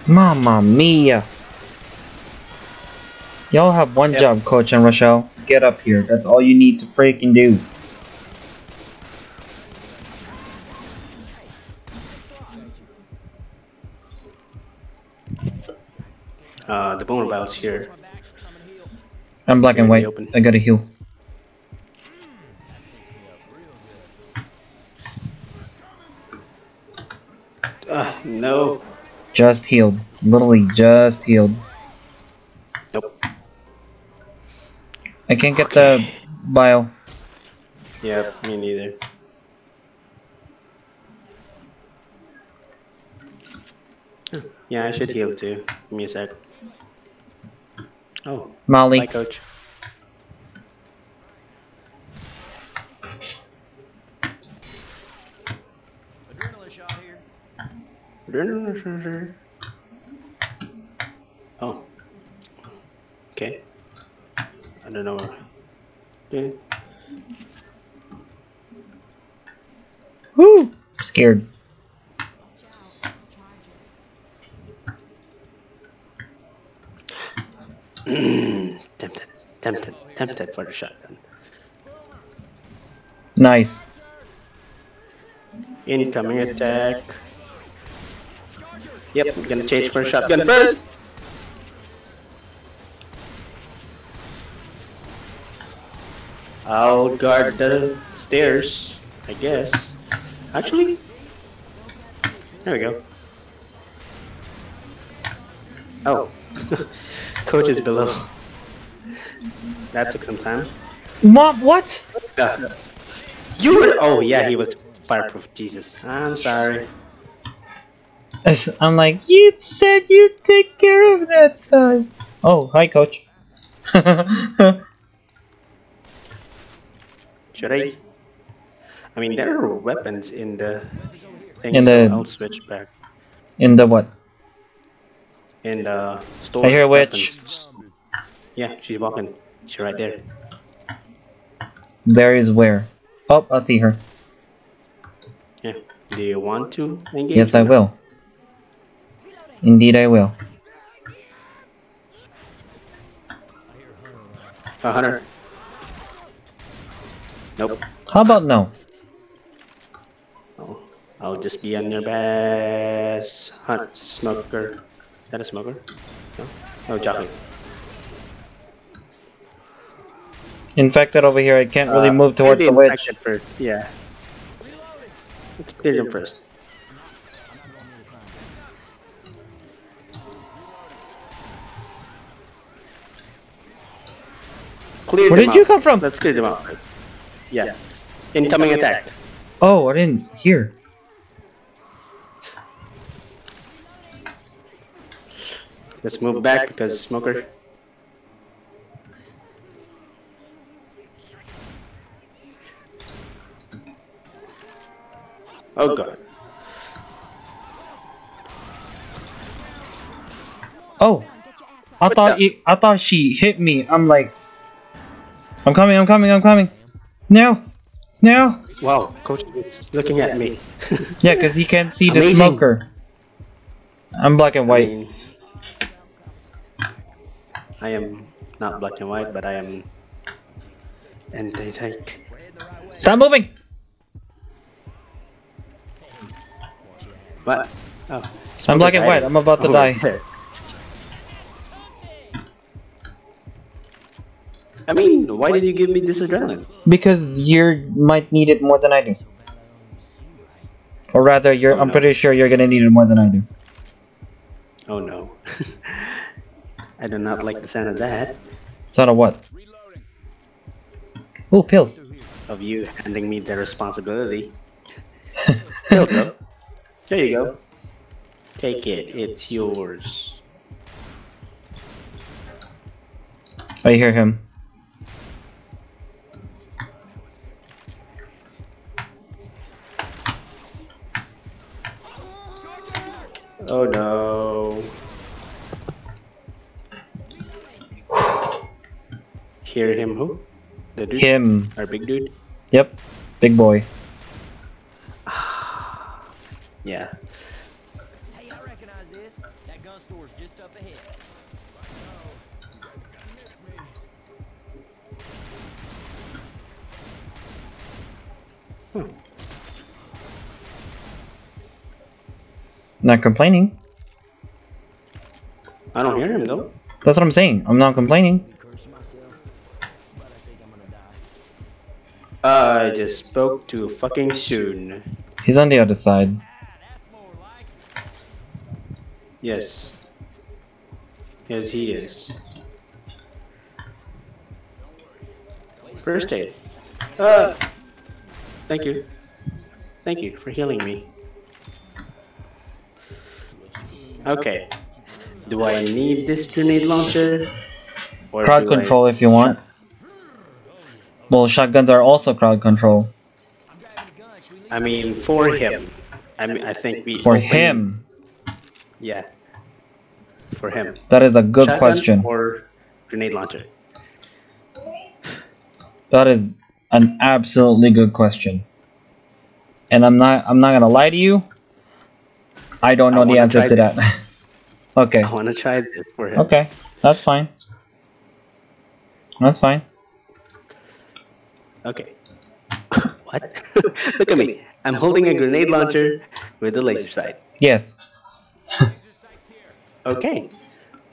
Mamma mia! Y'all have one job, Coach and Rochelle. Get up here. That's all you need to freaking do. The bone bell's here. I'm black and white. I gotta heal. No. Just healed. Literally just healed. I can't get the bile. Yeah, me neither. Yeah, I should heal too. Give me a sec. Oh, Molly. Hi, Coach. Adrenaline shot here. Adrenaline shot here. Oh. Okay. I don't know where. Okay. Woo! I'm scared. Tempted for the shotgun. Nice. Incoming attack. Yep, we're gonna change for a shotgun first. I'll guard the stairs, I guess. Actually, there we go. Oh. Coach is below. That took some time. Mom, what? You were. Oh yeah, he was fireproof. Jesus, I'm sorry. I'm like, you said you'd take care of that son. Oh, hi, Coach. Should I? I mean, there are weapons in the thing. In the. So I'll switch back. In the what? In the store. I hear a witch. Yeah, she's walking. She's right there. There is where? Oh, I see her. Yeah. Do you want to engage? Yes, I will. Indeed, I will. A hunter. Nope. How about no? Oh, I'll just be on your best hunt smoker. Is that a smoker? No, no jockey. Infected over here. I can't really move towards the witch. First. Yeah. Let's clear them first. Clear. Where did you come from? Let's clear them out. Yeah. Incoming attack. Oh, I didn't hear. Let's move back because smoker. Oh god. Oh, I thought she hit me. I'm like, I'm coming. No. Wow, Coach is looking at me. Yeah, because he can't see the smoker. I'm black and white. I am not black and white, but I am anti-take. Stop moving. What? Oh, I'm black and white. I'm about to die. I mean, why did you give me this adrenaline? Because you might need it more than I do. Or rather, I'm pretty sure you're gonna need it more than I do. Oh no. I do not like the sound of that. Sound of what? Ooh, pills. Of you handing me the responsibility. Pills though. There you go. Take it. It's yours. I hear him. Oh no. Hear him who? The dude? Him. Our big dude? Yep. Big boy. Yeah. Hey, I recognize this. That gun store's just up ahead. Hmm. Not complaining. I don't hear him though. That's what I'm saying. I'm not complaining. I just spoke too fucking soon. He's on the other side. Yes. Yes, he is. First aid. Thank you. Thank you for healing me. Okay. Do I need this grenade launcher? Or crowd control if you want. Well, shotguns are also crowd control. I mean, for him. I mean, I think we. For him. Yeah. For him. That is a good shotgun question. Or grenade launcher. That is an absolutely good question. And I'm not gonna lie to you. I don't know the answer to that. Okay. I wanna try this for him. Okay, that's fine. That's fine. Okay. What? Look at me. I'm holding a grenade launcher with a laser sight. Yes. Okay.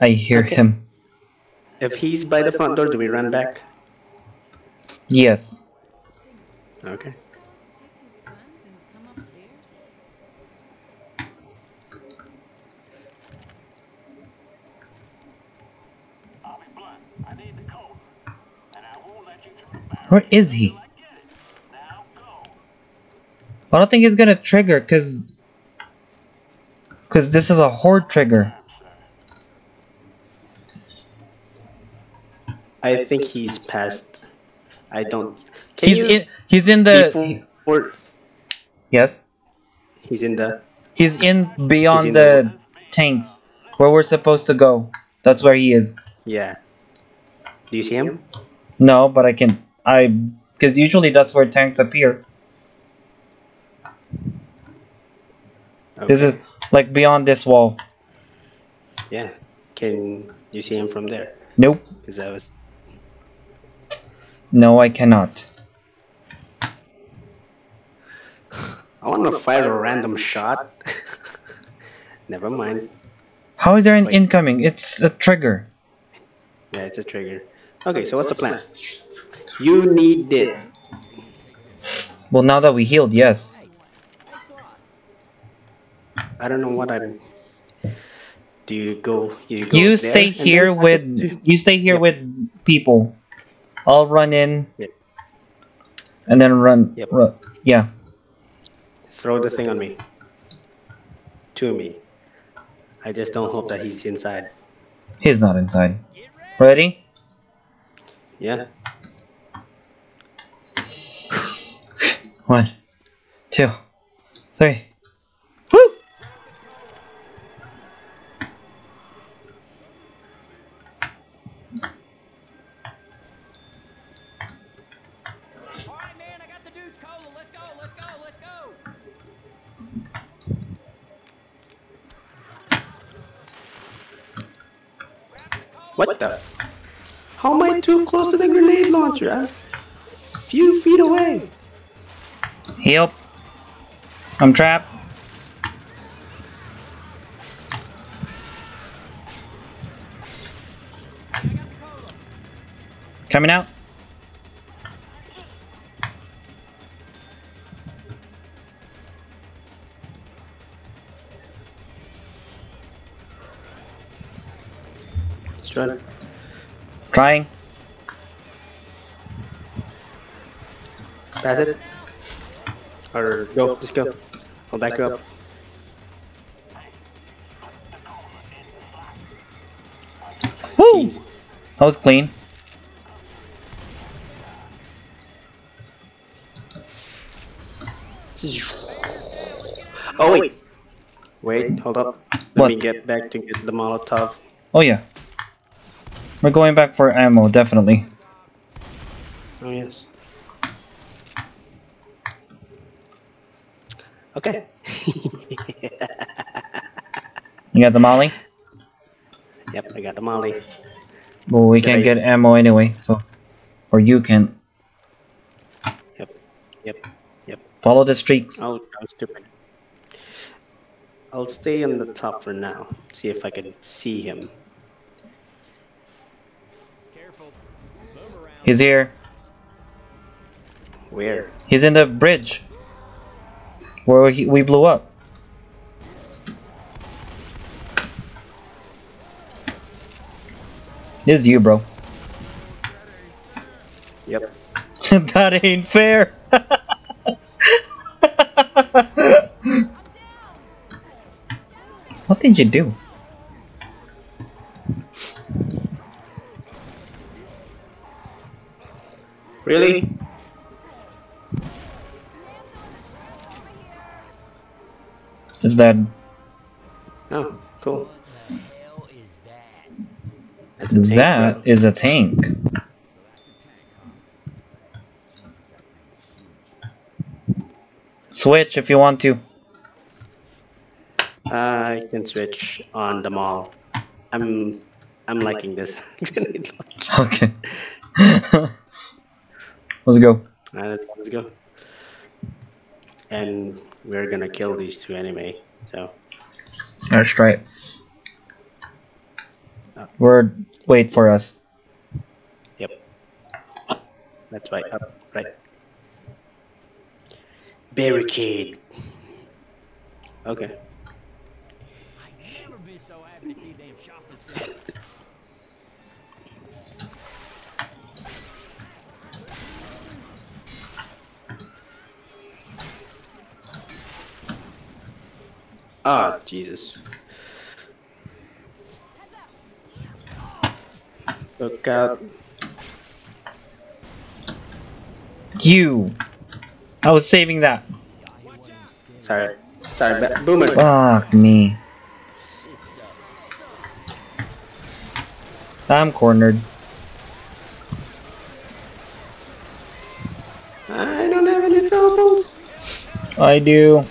I hear him. If he's by the front door, do we run back? Yes. Okay. Where is he? I don't think he's gonna trigger cause this is a horde trigger. I think he's past. I don't. He's in beyond the tanks where we're supposed to go. That's where he is. Yeah. Do you see him? No, but I can. Because usually that's where tanks appear. Okay. This is like beyond this wall. Yeah. Can you see him from there? Nope. Because I was. No, I cannot. I want to fire a random shot. Never mind. How is there an incoming? It's a trigger. Yeah, it's a trigger. Okay, so what's the plan? You need it. Well, now that we healed, yes. I don't know what I'm. Do you go? You stay here with. You stay here with people. I'll run in. Yep. And then run. Yep. Yeah. Throw the thing on me. To me. I just don't hope that he's inside. He's not inside. Ready? Yeah. 1, 2, 3. Woo! All right, man, I got the dude's cola. Let's go, let's go, let's go. What the? How am I too close to the grenade launcher? I'm a few feet away. Heal. I'm trapped. Coming out. Trying. Trying. Pass it. Or go, just go. I'll back up. Woo! That was clean. Oh wait. Wait, hold up. Let me get back to get the Molotov. Oh yeah. We're going back for ammo, definitely. Oh yes. Okay. You got the molly? Yep, I got the molly. Well, we can't get ammo anyway, so... Or you can. Yep, yep, yep. Follow the streaks. Oh, I'm stupid. I'll stay on the top for now. See if I can see him. Careful. He's here. Where? He's in the bridge. Where we blew up. This is you, bro. Yep. That ain't fair. What did you do? Really? It's dead. Oh, cool. That is a tank. Switch if you want to. I can switch on them all. I'm liking this. Okay. Let's go. Let's go. And we're gonna kill these two anyway. So. That's right. We're wait for us. Yep. That's right. Up right. Barricade. Okay. Ah, Jesus. Look out. You! I was saving that. Sorry. Sorry, Boomer. Fuck me. I'm cornered. I don't have any troubles. I do.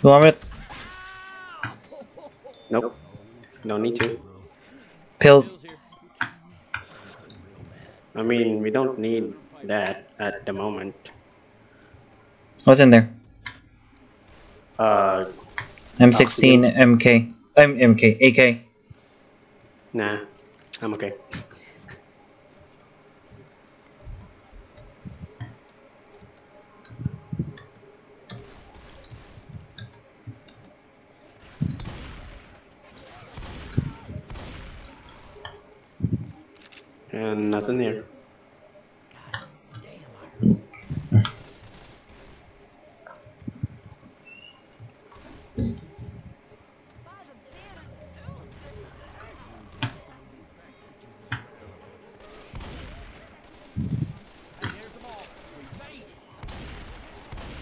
You want it? Nope. No need to. Pills. I mean, we don't need that at the moment. What's in there? M16, MK. AK. Nah, I'm okay. And nothing there.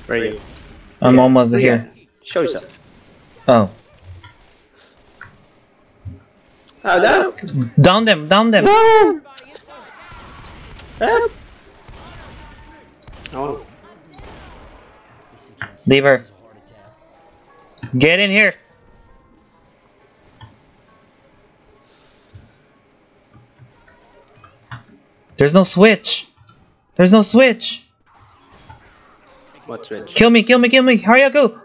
Where are you? I'm almost here. Show yourself. Oh. Oh, no. Down them. No. Help. Oh. Leave her. Get in here. There's no switch. What switch? Kill me. Hurry up, go.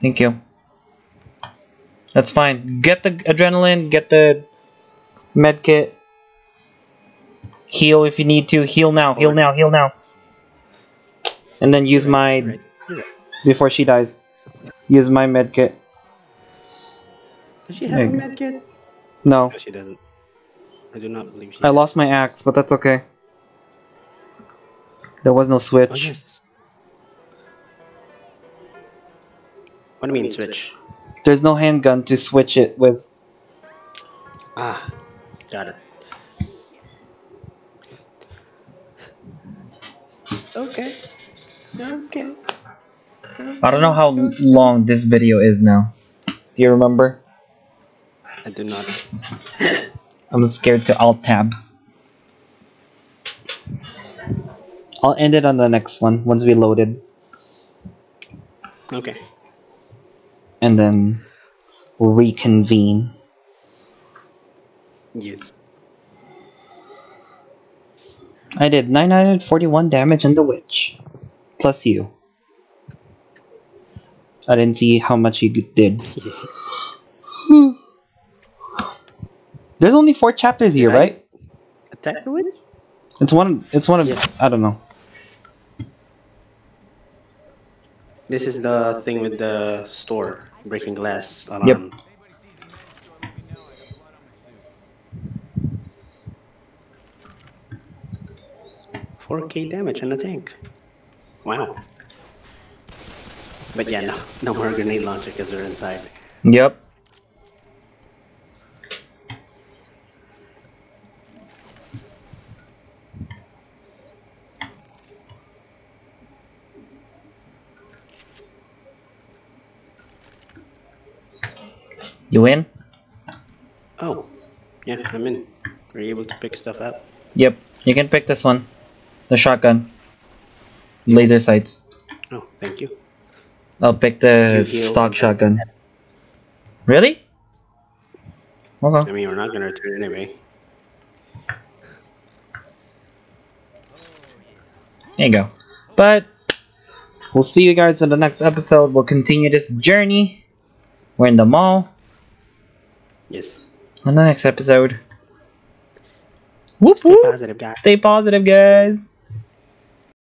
Thank you. That's fine. Get the adrenaline, get the med kit. Heal if you need to. Heal now. And then use my... Before she dies. Use my med kit. Does she have a med kit? No. No, she doesn't. I do not believe she does. I lost my axe, but that's okay. There was no switch. Oh, yes. What do you mean switch? There's no handgun to switch it with. Ah, got it. Okay. I don't know how long this video is now. Do you remember? I do not. I'm scared to alt tab. I'll end it on the next one once we loaded. Okay. And then reconvene. Yes. I did 941 damage on the witch. Plus you. I didn't see how much you did. There's only 4 chapters here, right? Attack the witch? It's one of yeah. I don't know. This is the thing with the store. Breaking glass alarm. Yep. $4K damage on the tank. Wow. But yeah, no more grenade launcher because they're inside. Yep. You in? Oh, yeah, I'm in. Are you able to pick stuff up? Yep, you can pick this one. The shotgun. Laser sights. Oh, thank you. I'll pick the stock shotgun. Really? Hold on. I mean, we're not gonna return it anyway. There you go. But we'll see you guys in the next episode. We'll continue this journey. We're in the mall. Yes. On the next episode. Whoop, whoop. Stay positive, guys.